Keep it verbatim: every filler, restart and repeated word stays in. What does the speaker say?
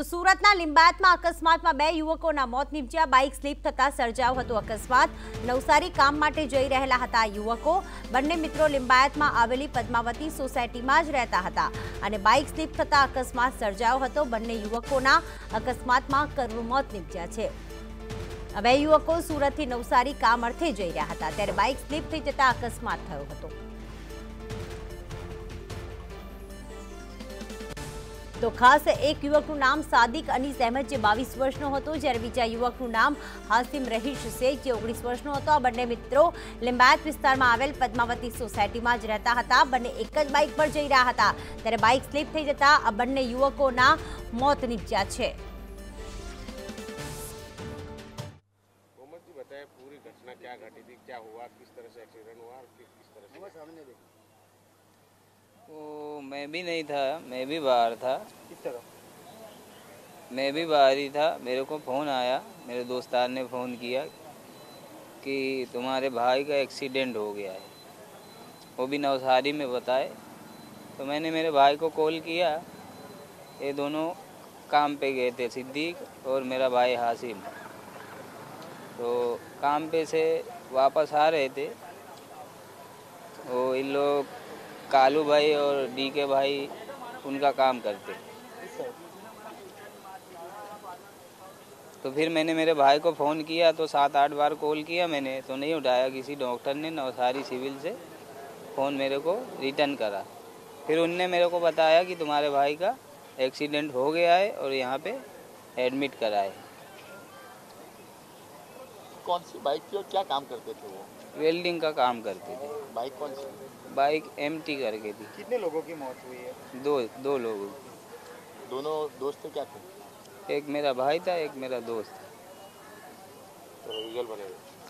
તો સુરતના લિંબાયતમાં અકસ્માતમાં બે યુવકોના મોત નીપજ્યા. બાઇક સ્લીપ થતાં સર્જાયો હતો અકસ્માત. નવસારી કામ માટે જઈ રહેલા હતા યુવકો. બંને મિત્રો લિંબાયતમાં આવેલી પદ્માવતી સોસાયટીમાં જ રહેતા હતા અને બાઇક સ્લીપ થતાં અકસ્માત સર્જાયો હતો. બંને યુવકોના અકસ્માતમાં કરુણ મોત નીપજ્યા છે. બે યુવકો સુરતથી નવસારી કામ અર્થે જઈ રહ્યા હતા ત્યારે બાઇક સ્લીપ થઈ જતા અકસ્માત થયો હતો. तो खास एक युवकનું નામ સાદિક અનીસ અહેમદ જે બાવીસ વર્ષનો હતો જ્યારે બીજા યુવકનું નામ હાસિમ રહીશ શેખ જે ઓગણીસ વર્ષનો હતો. આ બંને મિત્રો લિંબાયત વિસ્તારમાં આવેલ પદ્માવતી સોસાયટીમાં જ રહેતા હતા. બંને એક જ બાઇક પર જઈ રહ્યા હતા ત્યારે બાઇક સ્લીપ થઈ જતા આ બંને યુવકોના મોત નીપજ્યા છે. મોહમ્મદજી बताइए पूरी घटना क्या घटी थी, क्या हुआ, किस तरह से एक्सीडेंट हुआ और किस तरह से? सामने देखो. ओ, मैं भी नहीं था, मैं भी बाहर था. किस तरह? मैं भी बाहर ही था. मेरे को फ़ोन आया, मेरे दोस्तार ने फ़ोन किया कि तुम्हारे भाई का एक्सीडेंट हो गया है. वो भी नवसारी में बताए. तो मैंने मेरे भाई को कॉल किया. ये दोनों काम पे गए थे, सिद्दीक और मेरा भाई हासिम. तो काम पे से वापस आ रहे थे. वो इन लोग कालू भाई और डी.के. भाई उनका काम करते. तो फिर मैंने मेरे भाई को फ़ोन किया तो सात आठ बार कॉल किया मैंने तो नहीं उठाया. किसी डॉक्टर ने नवसारी सिविल से फ़ोन मेरे को रिटर्न करा. फिर उनने मेरे को बताया कि तुम्हारे भाई का एक्सीडेंट हो गया है और यहाँ पे एडमिट कराए. कौन सी बाइक थी और क्या काम करते थे? वो वेल्डिंग का काम करते थे. बाइक कौन सी? बाइक एमटी करके थी. कितने लोगों की मौत हुई है? दो दो लोगों. दोनों दोस्त क्या थे? एक मेरा भाई था, एक मेरा दोस्त था. तो रिजल्ट बने